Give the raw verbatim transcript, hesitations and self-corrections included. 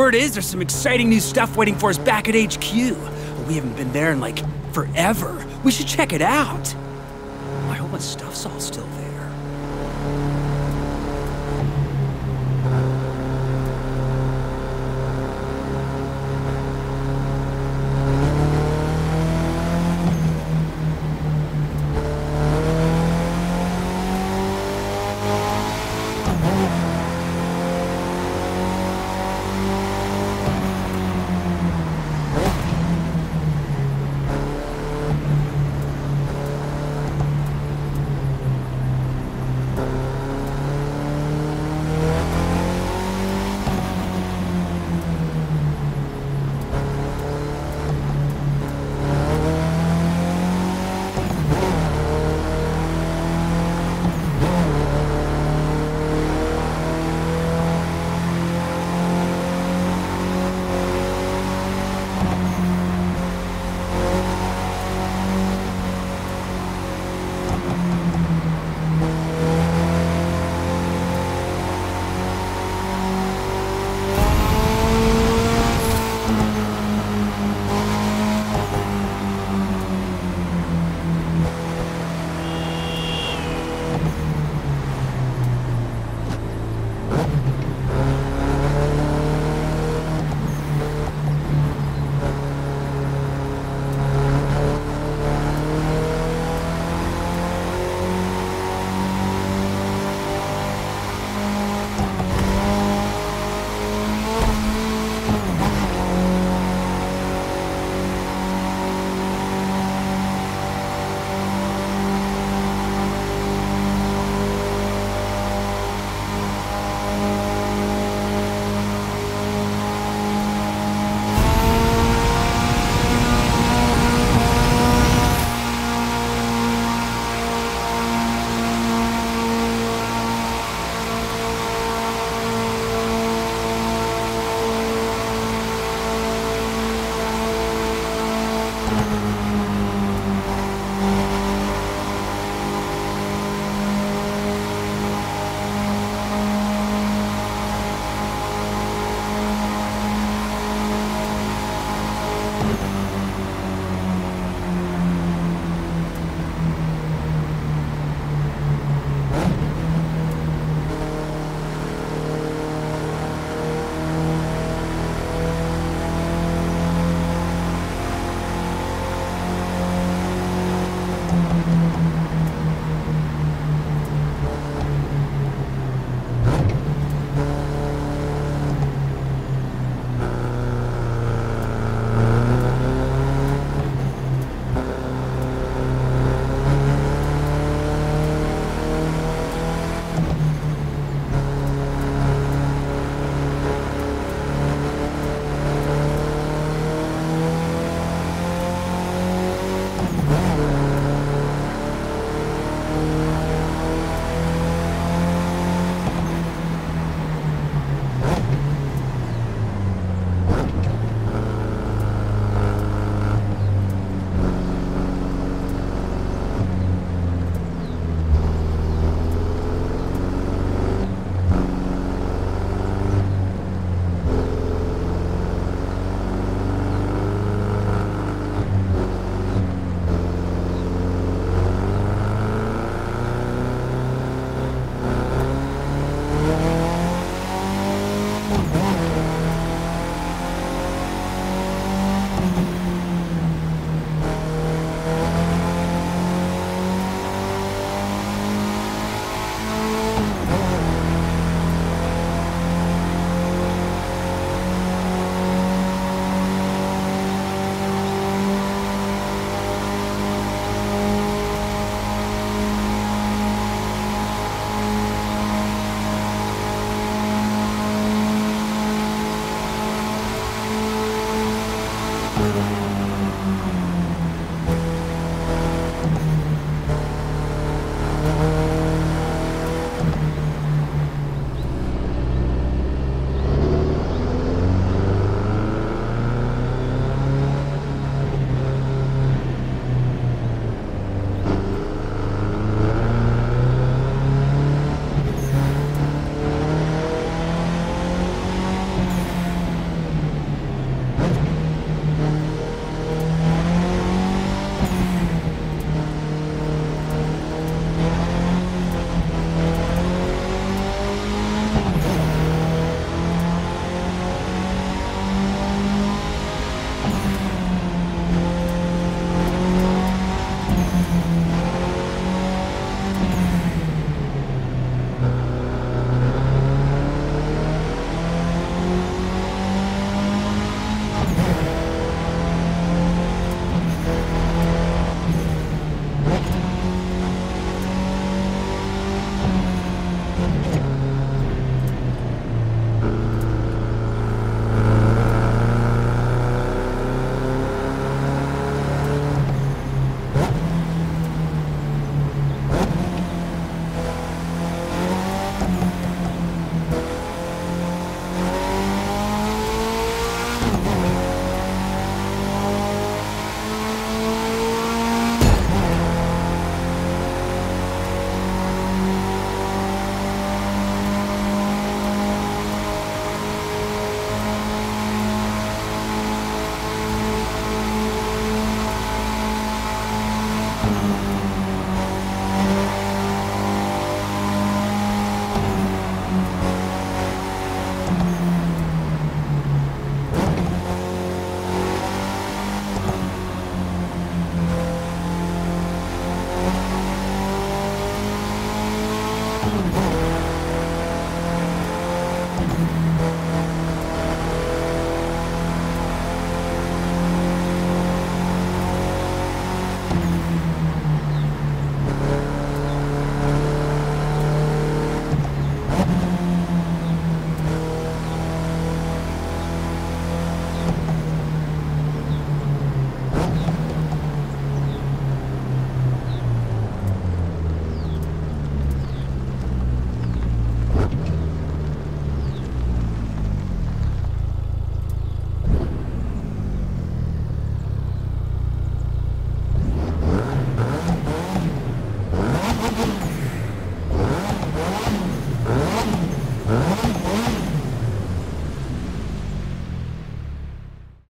word is there's some exciting new stuff waiting for us back at H Q. We haven't been there in, like, forever. We should check it out. I hope my stuff's all still there. Oh.